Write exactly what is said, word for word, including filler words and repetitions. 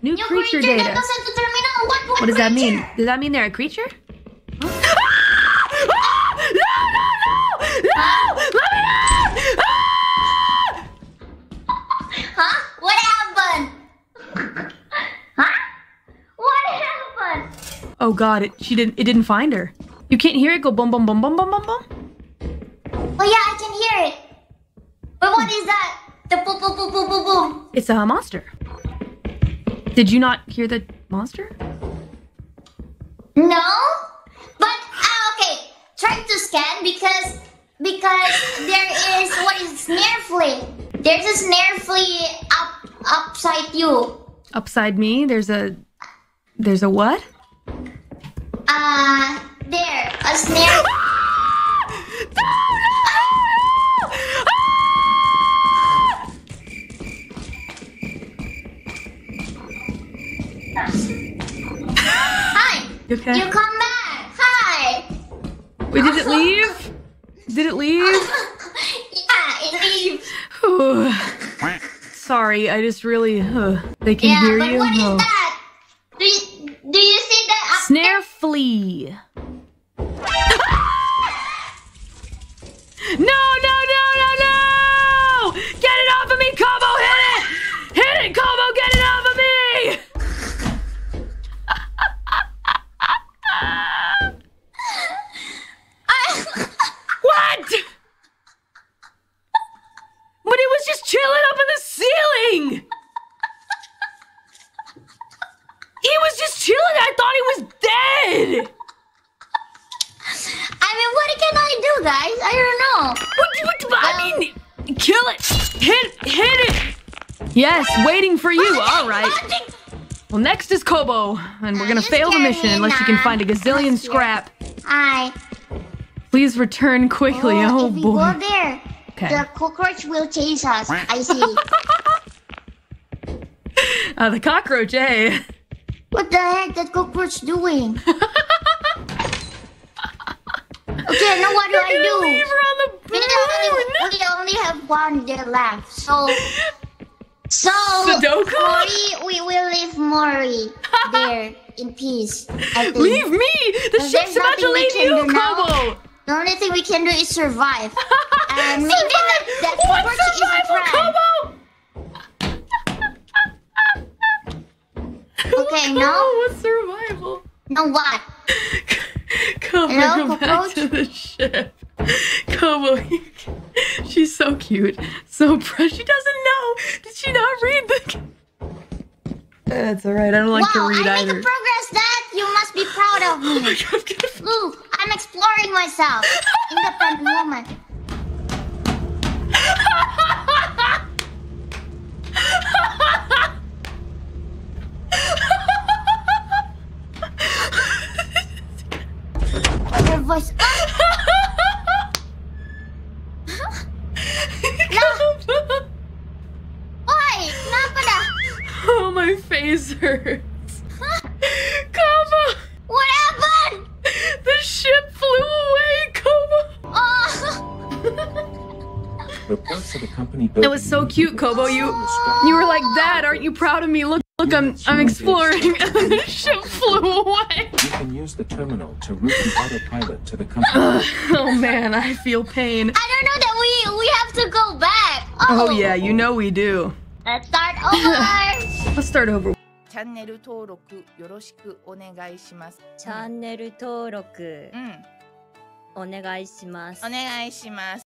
New, New creature, creature data. Terminal. What, what, what does creature? that mean? Does that mean they're a creature? Huh? Ah! Ah! No, no, no! No! Let me out! Ah! Huh? What happened? Huh? What happened? Oh god, it she didn't it didn't find her. You can't hear it go boom boom boom boom boom boom boom. Oh yeah, I can hear it. But what is that? The boom boom boom boom boom boom. It's a monster. Did you not hear the monster? No, but uh, okay. Try to scan because because there is what is snare flea. There's a snare flea up upside you. Upside me? There's a there's a what? Uh, there a snare. Okay. You come back! Hi! Wait, did it leave? Did it leave? Yeah, it leaves. Sorry, I just really... Uh, they can yeah, hear you? Yeah, but what oh. is that? Do you, do you see that? Up Snare flea. No, no, no, no, no! Get it off of me, Kobo! Hit it! Hit it, Kobo! Get it off of me! Chilling up in the ceiling! He was just chilling! I thought he was dead! I mean, what can I do, guys? I don't know. What, what, well, I mean, kill it! Hit, hit it! Yes, waiting for you, alright. Well, next is Kobo, and we're gonna fail the mission unless you can find a gazillion scrap. Hi. Please return quickly, oh, oh boy. Go there. Okay. The cockroach will chase us. I see. uh, the cockroach, eh? What the heck? That cockroach doing? Okay, now what do I do? Leave her on the we only, we only have one day left, so so Mori, we will leave Mori there in peace. I think. Leave me. The ship's about to leave you, Kobo. The only thing we can do is survive. And maybe that, that what survival, Kobo? Okay, no. What survival? No what? Kobo, Hello, go back to the ship. Kobo, she's so cute, so precious. She doesn't know. Did she not read the? That's all right. I don't like wow, to read I either. I make progress. That you must be proud of me. Oh my God, I'm gonna... Look, I'm exploring myself. Independent woman. Your voice. Oh. No. Why? Oh, my face hurts. Kobo! What happened? The ship flew away, Kobo! Oh. That was so cute, Kobo. You you were like that. Aren't you proud of me? Look, look, I'm I'm exploring. And the ship flew away. You can use the terminal to route the autopilot to the company. Oh man, I feel pain. I don't know that we we have to go back. Oh, oh yeah, you know we do. Let's start over! Let's start over. Channel登録 yoroshiku onegaishimasu. Channel登録 onegaishimasu. Onegaishimasu.